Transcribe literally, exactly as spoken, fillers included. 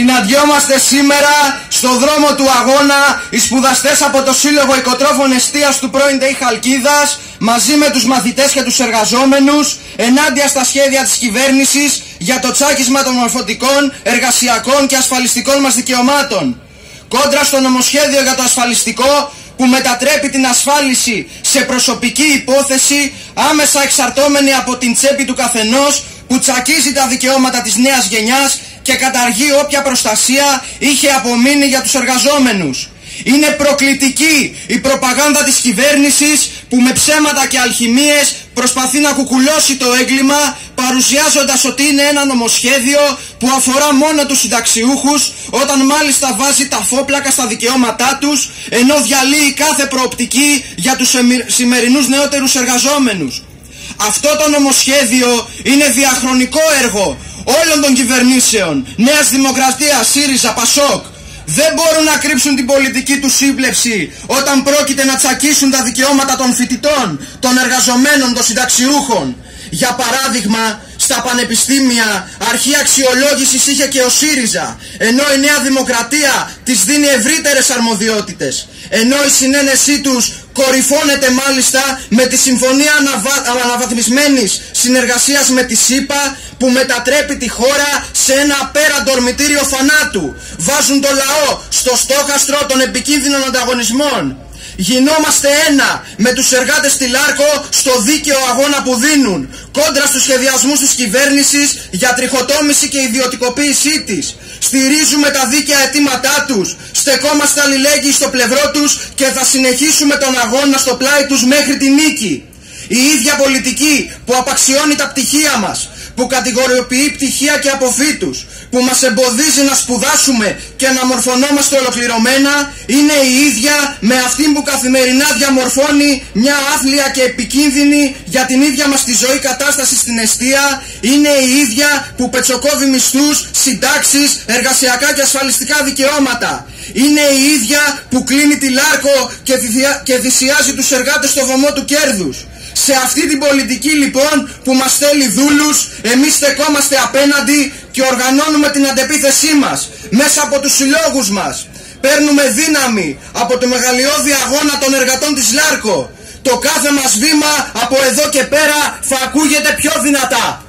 Συναντιόμαστε σήμερα στο δρόμο του αγώνα οι σπουδαστές από το Σύλλογο Οικοτρόφων Εστίας του πρώην ΤΕΙ Χαλκίδας μαζί με τους μαθητές και τους εργαζόμενους ενάντια στα σχέδια της κυβέρνησης για το τσάκισμα των μορφωτικών, εργασιακών και ασφαλιστικών μας δικαιωμάτων. Κόντρα στο νομοσχέδιο για το ασφαλιστικό που μετατρέπει την ασφάλιση σε προσωπική υπόθεση άμεσα εξαρτώμενη από την τσέπη του καθενός που τσακίζει τα δικαιώματα της νέας γενιάς και καταργεί όποια προστασία είχε απομείνει για τους εργαζόμενους. Είναι προκλητική η προπαγάνδα της κυβέρνησης που με ψέματα και αλχημίες προσπαθεί να κουκουλώσει το έγκλημα παρουσιάζοντας ότι είναι ένα νομοσχέδιο που αφορά μόνο τους συνταξιούχους όταν μάλιστα βάζει τα φόπλακα στα δικαιώματά τους ενώ διαλύει κάθε προοπτική για τους σημερινούς νεότερους εργαζόμενους. Αυτό το νομοσχέδιο είναι διαχρονικό έργο όλων των κυβερνήσεων, Νέας Δημοκρατίας, ΣΥΡΙΖΑ, ΠΑΣΟΚ. Δεν μπορούν να κρύψουν την πολιτική του σύμπλευση όταν πρόκειται να τσακίσουν τα δικαιώματα των φοιτητών, των εργαζομένων, των συνταξιούχων. Για παράδειγμα, στα πανεπιστήμια αρχή αξιολόγησης είχε και ο ΣΥΡΙΖΑ, ενώ η Νέα Δημοκρατία της δίνει ευρύτερες αρμοδιότητες, ενώ η συνένεσή τους κορυφώνεται μάλιστα με τη Συμφωνία αναβα... Αναβαθμισμένης Συνεργασίας με τη ΣΥΠΑ που μετατρέπει τη χώρα σε ένα απέραντο ορμητήριο θανάτου. Βάζουν το λαό στο στόχαστρο των επικίνδυνων ανταγωνισμών. Γινόμαστε ένα με τους εργάτες στη Λάρκο στο δίκαιο αγώνα που δίνουν κόντρα στους σχεδιασμούς της κυβέρνησης για τριχοτόμηση και ιδιωτικοποίησή της. Στηρίζουμε τα δίκαια αιτήματά τους, στεκόμαστε αλληλέγγυοι στο πλευρό τους και θα συνεχίσουμε τον αγώνα στο πλάι τους μέχρι τη νίκη. Η ίδια πολιτική που απαξιώνει τα πτυχία μας, που κατηγοριοποιεί πτυχία και αποφύτους, που μας εμποδίζει να σπουδάσουμε και να μορφωνόμαστε ολοκληρωμένα, είναι η ίδια με αυτή που καθημερινά διαμορφώνει μια άθλια και επικίνδυνη για την ίδια μας τη ζωή κατάσταση στην εστία, είναι η ίδια που πετσοκόβει μισθούς, συντάξεις, εργασιακά και ασφαλιστικά δικαιώματα. Είναι η ίδια που κλείνει τη Λάρκο και θυσιάζει τους εργάτες στο βωμό του κέρδους. Σε αυτή την πολιτική λοιπόν που μας θέλει δούλους, εμείς στεκόμαστε απέναντι και οργανώνουμε την αντεπίθεσή μας μέσα από τους συλλόγους μας. Παίρνουμε δύναμη από το μεγαλειώδη αγώνα των εργατών της Λάρκο. Το κάθε μας βήμα από εδώ και πέρα θα ακούγεται πιο δυνατά.